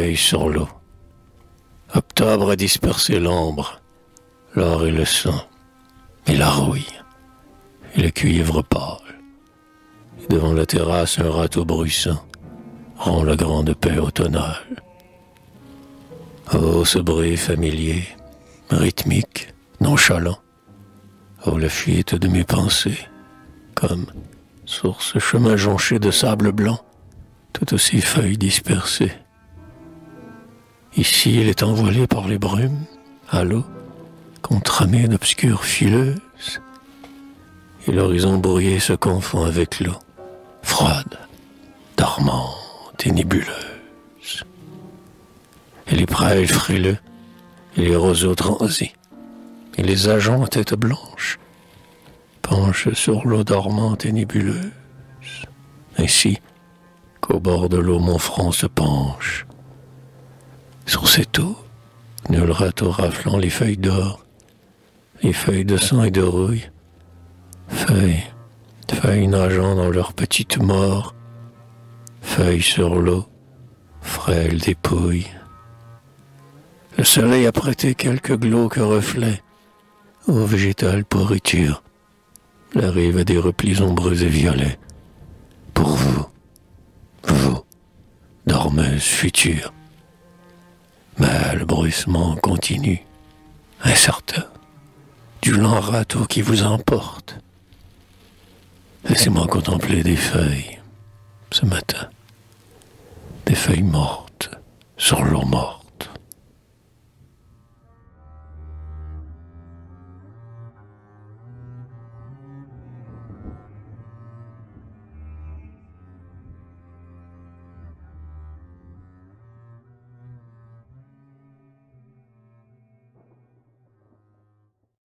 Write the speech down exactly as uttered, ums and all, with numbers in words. feuilles sur l'eau. Octobre a dispersé l'ambre, l'or et le sang, et la rouille, et le cuivre pâle. Et devant la terrasse, un râteau bruissant rend la grande paix automnale. Oh, ce bruit familier, rythmique, nonchalant, oh, la fuite de mes pensées, comme, sur ce chemin jonché de sable blanc, toutes ces feuilles dispersées. Ici, il est envoilé par les brumes, à l'eau, contre amène obscure fileuse, et l'horizon brouillé se confond avec l'eau, froide, dormante et nébuleuse. Et les prêles frileux, et les roseaux transis, et les ajoncs à tête blanche penchent sur l'eau dormante et nébuleuse. Ainsi qu'au bord de l'eau, mon front se penche. Sur cette eau, nul râteau raflant les feuilles d'or, les feuilles de sang et de rouille, feuilles, feuilles nageant dans leur petite mort, feuilles sur l'eau, frêles dépouilles. Le soleil a prêté quelques glauques reflets aux végétales pourritures, la rive a des replis ombreux et violets. Pour vous, vous, dormeuses futures, mais le bruissement continue, incertain, du lent râteau qui vous emporte. Laissez-moi contempler des feuilles, ce matin, des feuilles mortes sur l'eau morte.